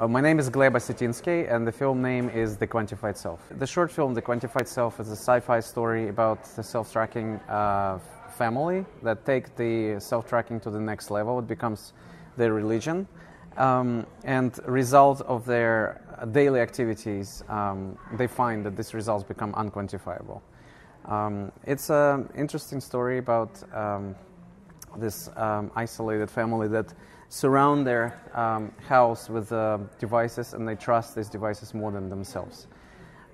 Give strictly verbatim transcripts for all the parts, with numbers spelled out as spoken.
Uh, my name is Gleb Osatinski, and the film name is The Quantified Self. The short film The Quantified Self is a sci-fi story about the self-tracking uh, family that take the self-tracking to the next level. It becomes their religion, um, and result of their daily activities, um, they find that these results become unquantifiable. Um, it's an interesting story about um, this um, isolated family that surround their um, house with uh, devices, and they trust these devices more than themselves.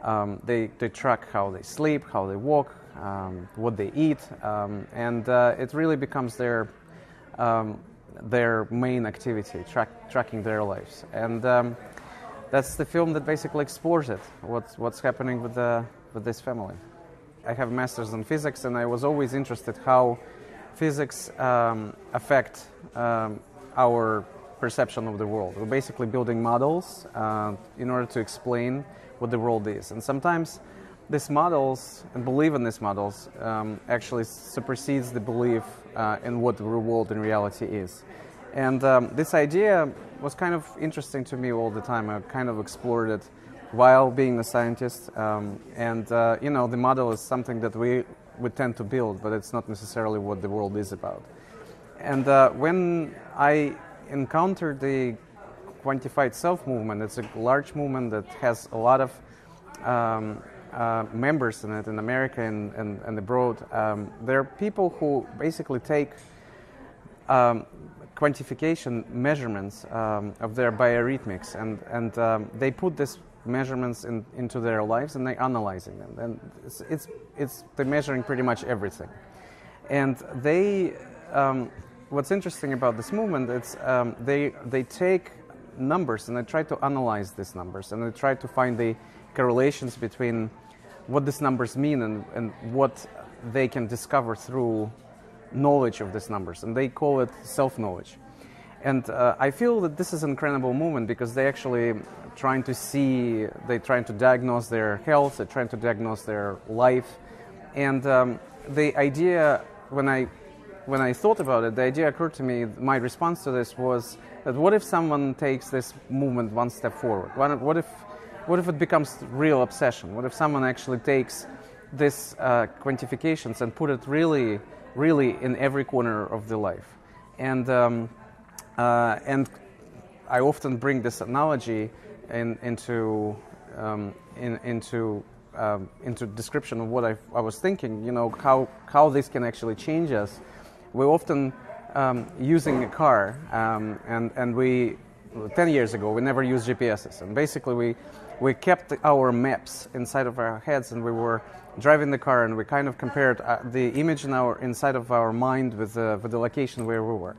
Um, they, they track how they sleep, how they walk, um, what they eat, um, and uh, it really becomes their, um, their main activity, track, tracking their lives. And um, that's the film that basically explores it, what's, what's happening with, the, with this family. I have a master's in physics, and I was always interested how physics um, affect um, our perception of the world. We're basically building models uh, in order to explain what the world is. And sometimes these models, and belief in these models, um, actually supersedes the belief uh, in what the world in reality is. And um, this idea was kind of interesting to me all the time. I kind of explored it while being a scientist. Um, and, uh, you know, the model is something that we, we tend to build, but it's not necessarily what the world is about. And uh, when I encountered the Quantified Self movement, it's a large movement that has a lot of um, uh, members in it in America and, and, and abroad. Um, there are people who basically take um, quantification measurements um, of their biorhythmics, and, and um, they put these measurements in, into their lives, and they're analyzing them. And it's, it's, it's, they're measuring pretty much everything. And they... Um, What's interesting about this movement is um, they, they take numbers and they try to analyze these numbers, and they try to find the correlations between what these numbers mean and, and what they can discover through knowledge of these numbers. And they call it self-knowledge. And uh, I feel that this is an incredible movement because they actually trying to see, they're trying to diagnose their health, they're trying to diagnose their life. And um, the idea, when I When I thought about it, the idea occurred to me, my response to this was that what if someone takes this movement one step forward? What if, what if it becomes real obsession? What if someone actually takes these uh, quantifications and put it really, really in every corner of the life? And, um, uh, and I often bring this analogy in, into, um, in, into, um, into description of what I, I was thinking, you know, how, how this can actually change us. We're often um, using a car, um, and, and we, ten years ago, we never used G P Ses. And basically, we, we kept our maps inside of our heads, and we were driving the car, and we kind of compared uh, the image in our, inside of our mind with, uh, with the location where we were.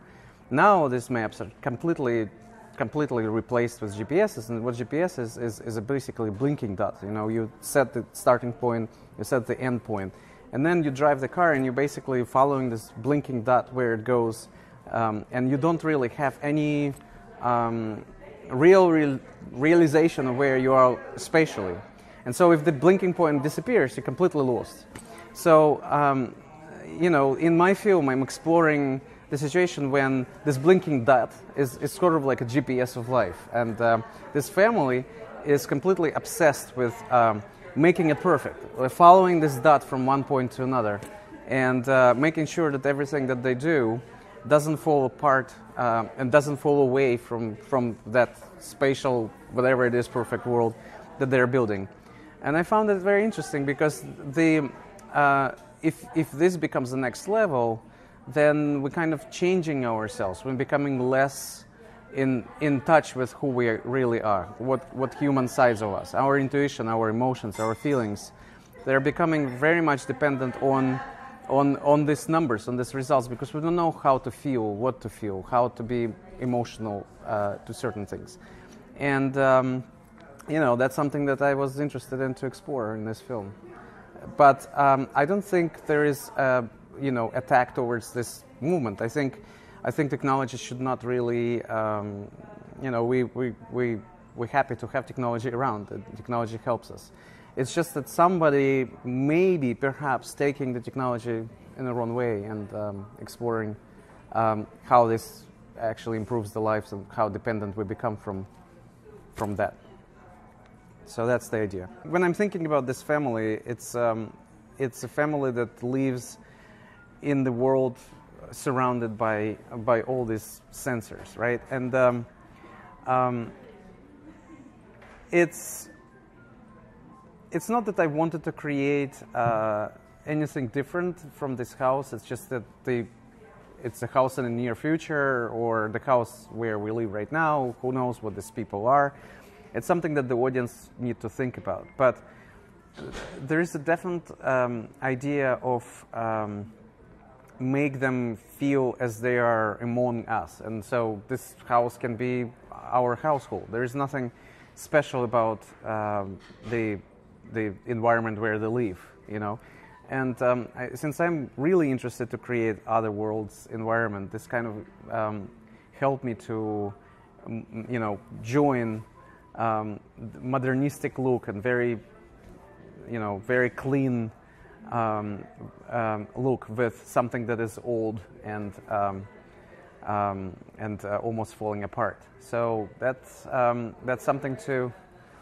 Now, these maps are completely, completely replaced with G P Ses, and what G P S is, is, is a basically blinking dot. You know, you set the starting point, you set the end point. And then you drive the car, and you're basically following this blinking dot where it goes, um, and you don't really have any um, real, real realization of where you are spatially. And so if the blinking point disappears, you're completely lost. So, um, you know, in my film, I'm exploring the situation when this blinking dot is, is sort of like a G P S of life. And um, this family is completely obsessed with... Um, making it perfect. We're following this dot from one point to another, and uh, making sure that everything that they do doesn't fall apart um, and doesn't fall away from, from that spatial, whatever it is, perfect world that they're building. And I found it very interesting because the, uh, if, if this becomes the next level, then we're kind of changing ourselves. We're becoming less In, in touch with who we really are, what, what human sides of us, our intuition, our emotions, our feelings. They're becoming very much dependent on, on, on these numbers, on these results, because we don't know how to feel, what to feel, how to be emotional uh, to certain things. And, um, you know, that's something that I was interested in to explore in this film. But um, I don't think there is, a, you know, attack towards this movement. I think I think technology should not really, um, you know, we, we, we, we're happy to have technology around. Technology helps us. It's just that somebody maybe, perhaps, taking the technology in the wrong way and um, exploring um, how this actually improves the lives and how dependent we become from from that. So that's the idea. When I'm thinking about this family, it's, um, it's a family that lives in the world surrounded by, by all these sensors, right? And um, um, it's, it's not that I wanted to create uh, anything different from this house, it's just that the, it's a house in the near future, or the house where we live right now, who knows what these people are. It's something that the audience need to think about. But there is a definite um, idea of um, make them feel as they are among us. And so this house can be our household. There is nothing special about um, the, the environment where they live, you know. And um, I, since I'm really interested to create other worlds environment, this kind of um, helped me to, you know, join Um, modernistic look and very, you know, very clean um, um, look with something that is old and um, um, and uh, almost falling apart. So that's um, that's something to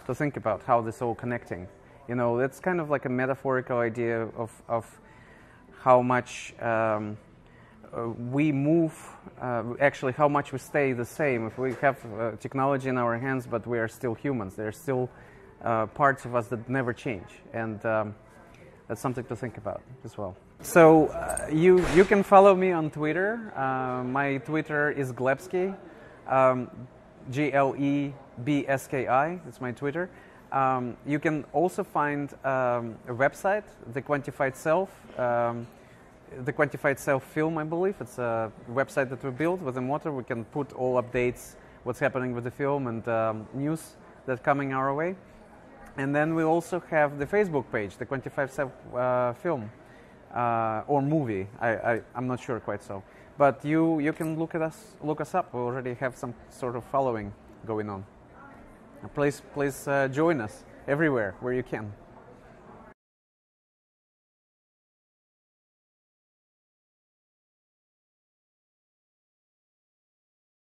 to think about, how this all connecting. You know, that's kind of like a metaphorical idea of of how much um, uh, we move. Uh, actually, how much we stay the same. If we have uh, technology in our hands, but we are still humans, there are still uh, parts of us that never change, and um, that's something to think about as well. So uh, you you can follow me on Twitter. Uh, my Twitter is Glebski, um, G L E B S K I. That's my Twitter. Um, you can also find um, a website, The Quantified Self. Um, The Quantified Self film, I believe. It's a website that we built with the motor. We can put all updates, what's happening with the film and um, news that's coming our way. And then we also have the Facebook page, The Quantified Self uh, film uh, or movie. I, I, I'm not sure quite so. But you, you can look at us, look us up. We already have some sort of following going on. Please, please uh, join us everywhere where you can.